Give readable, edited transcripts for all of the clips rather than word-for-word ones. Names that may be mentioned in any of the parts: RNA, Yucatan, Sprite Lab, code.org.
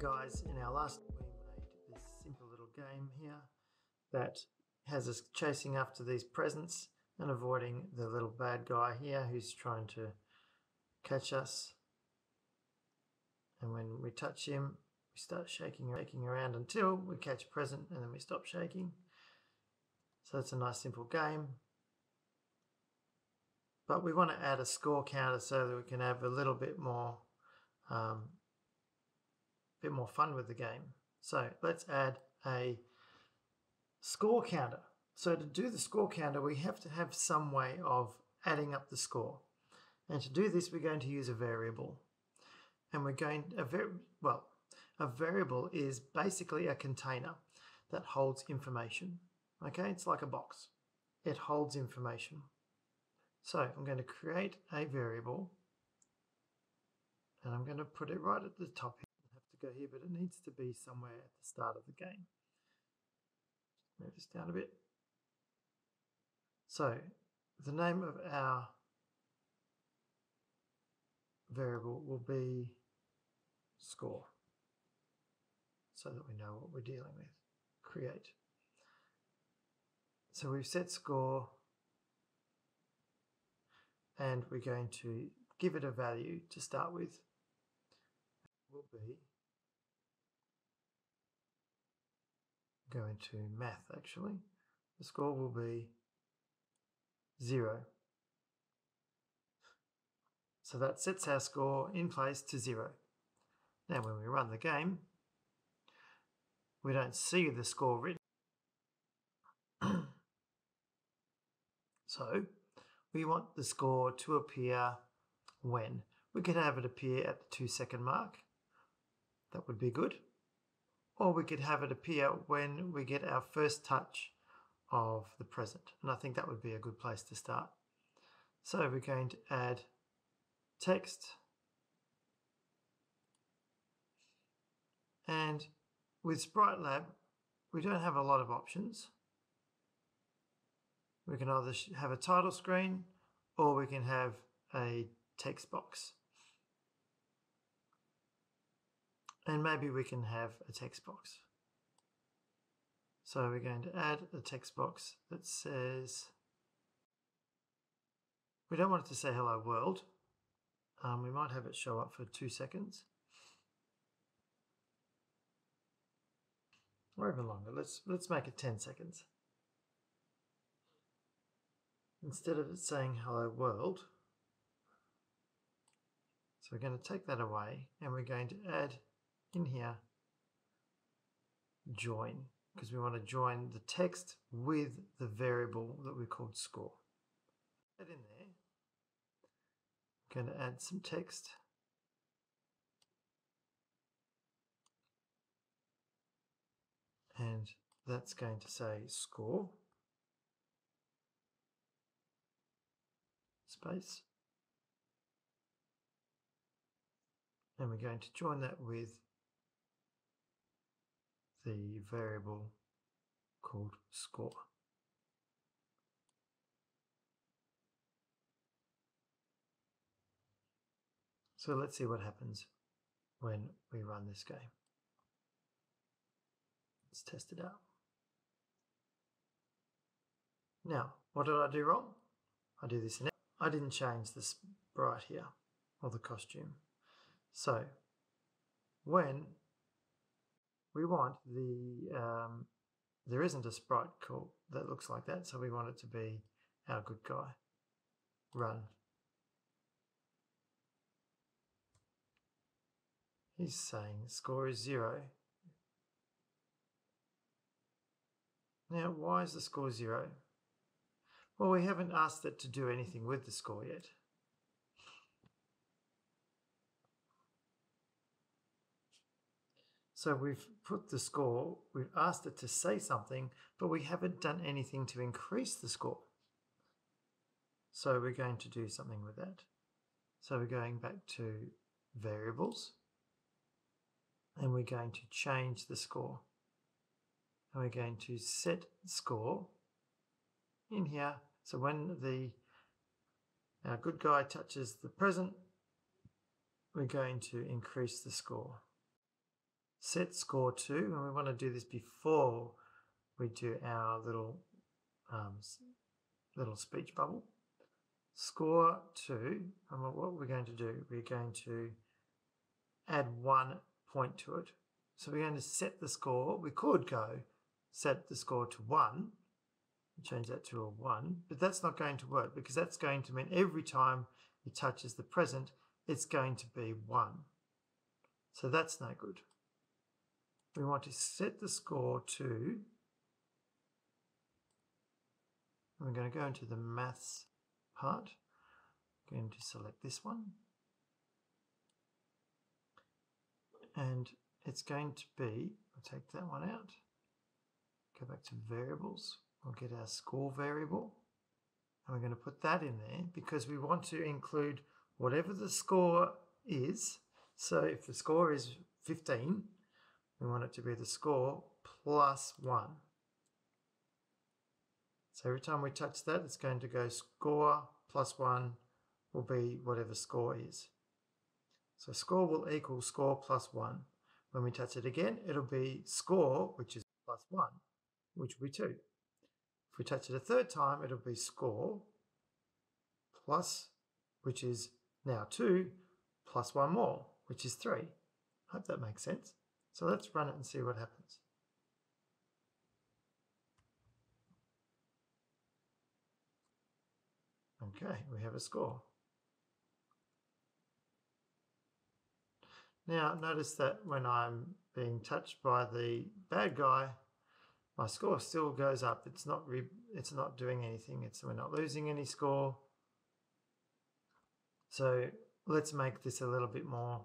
Hey guys, in our last we made this simple little game here that has us chasing after these presents and avoiding the little bad guy here who's trying to catch us. And when we touch him, we start shaking around until we catch a present, and then we stop shaking. So it's a nice simple game. But we want to add a score counter so that we can have a little bit more fun with the game. So let's add a score counter. So to do the score counter, we have to have some way of adding up the score. And to do this, we're going to use a variable. And we're going a variable is basically a container that holds information. Okay, it's like a box. It holds information. So I'm going to create a variable, and I'm going to put it right at the top here. To go here, but it needs to be somewhere at the start of the game. Just move this down a bit. So the name of our variable will be score, so that we know what we're dealing with. Create. So we've set score, and we're going to give it a value to start with. It will be going to math, actually. The score will be 0. So that sets our score in place to 0. Now when we run the game, we don't see the score written. So we want the score to appear when? We could have it appear at the 2-second mark. That would be good. Or we could have it appear when we get our first touch of the present. And I think that would be a good place to start. So we're going to add text. And with Sprite Lab, we don't have a lot of options. We can either have a title screen, or we can have a text box. And maybe we can have a text box. So we're going to add a text box that says, we don't want it to say hello world. We might have it show up for 2 seconds. Or even longer. Let's make it 10 seconds. Instead of it saying hello world. So we're going to take that away, and we're going to add in here, join, because we want to join the text with the variable that we called score. Add in there. I'm going to add some text. And that's going to say score, space. And we're going to join that with the variable called score. So let's see what happens when we run this game. Let's test it out. Now, what did I do wrong? I didn't change the sprite here or the costume. So when we want the, there isn't a sprite call that looks like that, so we want it to be our good guy. Run. He's saying score is 0. Now, why is the score 0? Well, we haven't asked it to do anything with the score yet. So we've put the score, we've asked it to say something, but we haven't done anything to increase the score. So we're going to do something with that. So we're going back to variables, and we're going to change the score. And we're going to set score in here. So when our good guy touches the present, we're going to increase the score. set score to, and we want to do this before we do our little little speech bubble. Score 2, and what we're going to do, we're going to add 1 point to it. So we're going to set the score. We could go set the score to 1, change that to a 1, but that's not going to work because that's going to mean every time it touches the present, it's going to be 1. So that's no good. We want to set the score to, we're going to go into the maths part. I'm going to select this one. And it's going to be, I'll take that one out, go back to variables, we'll get our score variable, and we're going to put that in there because we want to include whatever the score is. So if the score is 15, we want it to be the score plus 1. So every time we touch that, it's going to go score plus 1 will be whatever score is. So score will equal score plus 1. When we touch it again, it'll be score, which is plus 1, which will be 2. If we touch it a third time, it'll be score plus, which is now 2, plus 1 more, which is 3. I hope that makes sense. So let's run it and see what happens. Okay, we have a score. Now, notice that when I'm being touched by the bad guy, my score still goes up. It's not doing anything. We're not losing any score. So let's make this a little bit more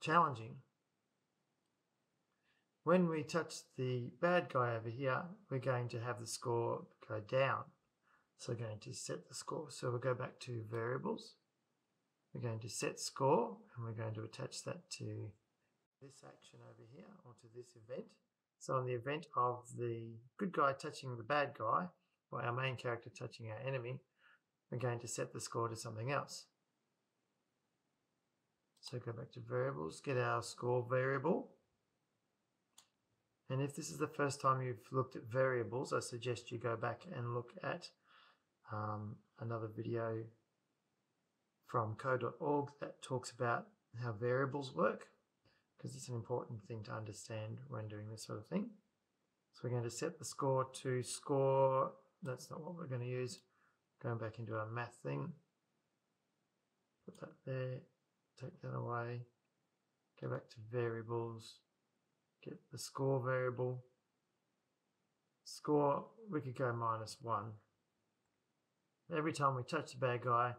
challenging. When we touch the bad guy over here, we're going to have the score go down. So we're going to set the score. So we'll go back to variables. We're going to set score, and we're going to attach that to this action over here, or to this event. So on the event of the good guy touching the bad guy, or our main character touching our enemy, we're going to set the score to something else. So go back to variables, get our score variable. And if this is the first time you've looked at variables, I suggest you go back and look at another video from code.org that talks about how variables work, because it's an important thing to understand when doing this sort of thing. So we're going to set the score to score. That's not what we're going to use. Going back into our math thing. Put that there, take that away. Go back to variables, get the score variable. Score, we could go -1. Every time we touch the bad guy,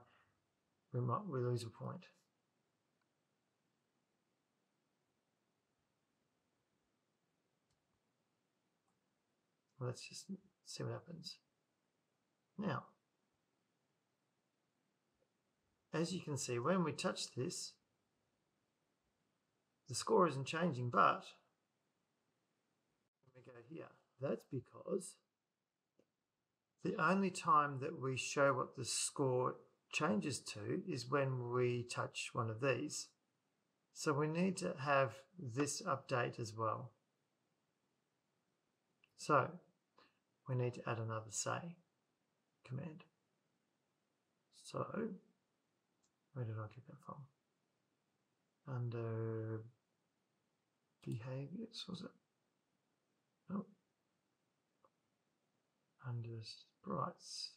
we lose a point. Let's just see what happens. Now, as you can see, when we touch this, the score isn't changing, but when we go here, that's because the only time that we show what the score changes to is when we touch one of these. So we need to have this update as well. So we need to add another say command. So where did I get that from? Under behaviors, was it? No. Under sprites.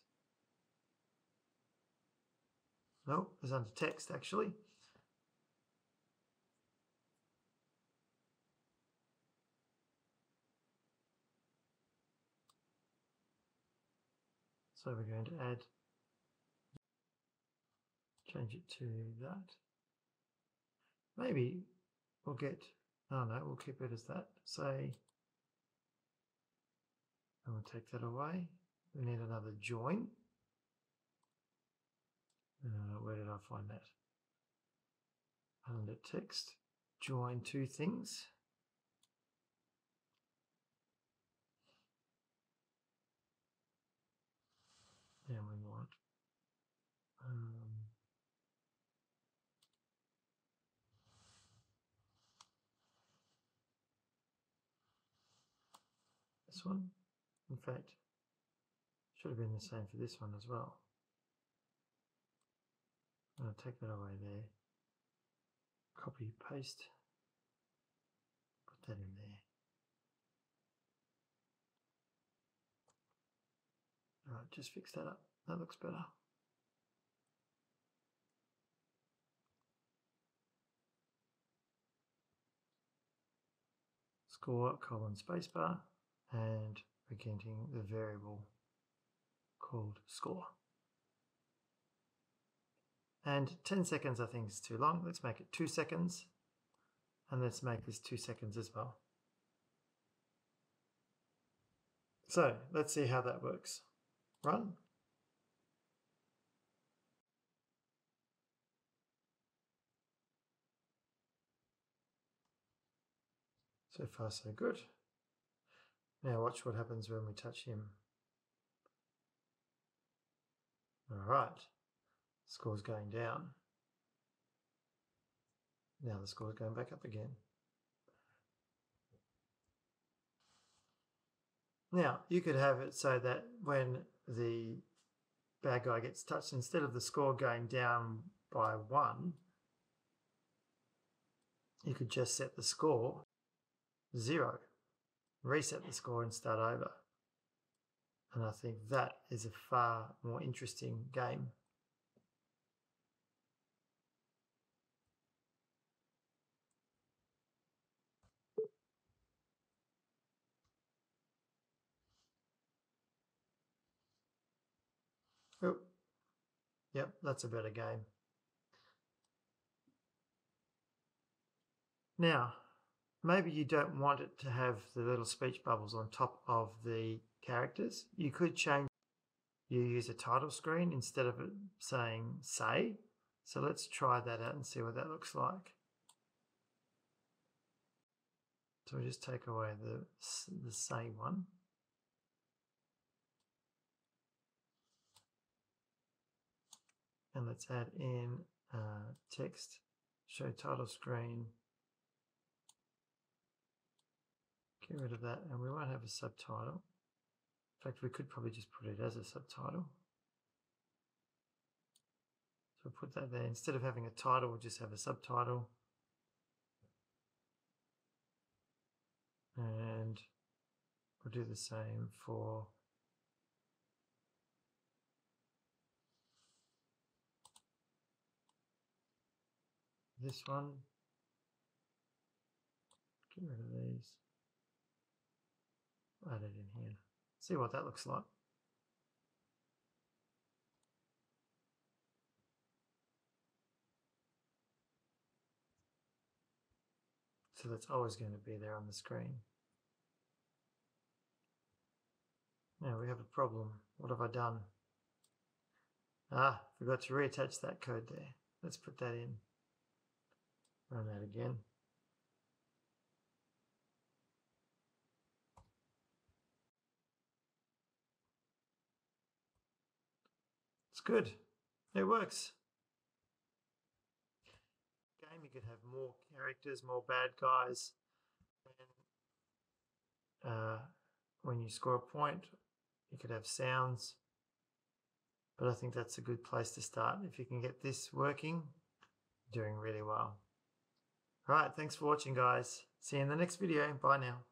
No, it was under text actually. So we're going to add, change it to that. Maybe we'll get, oh no, we'll keep it as that. Say, and we'll take that away. We need another join. Where did I find that? Under text, join two things. And we want this one. In fact, should have been the same for this one as well. I'll take that away there. Copy, paste, put that in there. Alright, just fix that up. That looks better. Score, colon, spacebar, and we're getting the variable called score. And 10 seconds I think is too long. Let's make it 2 seconds. And let's make this 2 seconds as well. So let's see how that works. Run. So far so good. Now watch what happens when we touch him. Alright, score's going down. Now the score's going back up again. Now you could have it so that when the bad guy gets touched, instead of the score going down by 1, you could just set the score 0, reset the score and start over. And I think that is a far more interesting game. Oh, yep, that's a better game. Now, maybe you don't want it to have the little speech bubbles on top of the characters. You could change, you use a title screen instead of it saying say. So let's try that out and see what that looks like. So we just take away the say one. And let's add in text, show title screen. Get rid of that, and we won't have a subtitle. In fact, we could probably just put it as a subtitle. So we'll put that there. Instead of having a title, we'll just have a subtitle. And we'll do the same for this one. Get rid of these. Add it in here. See what that looks like. So that's always going to be there on the screen. Now we have a problem. What have I done? Ah, forgot to reattach that code there. Let's put that in. Run that again. It's good. It works. Game, you could have more characters, more bad guys. And, when you score a point, you could have sounds. But I think that's a good place to start. If you can get this working, you're doing really well. All right, thanks for watching, guys. See you in the next video. Bye now.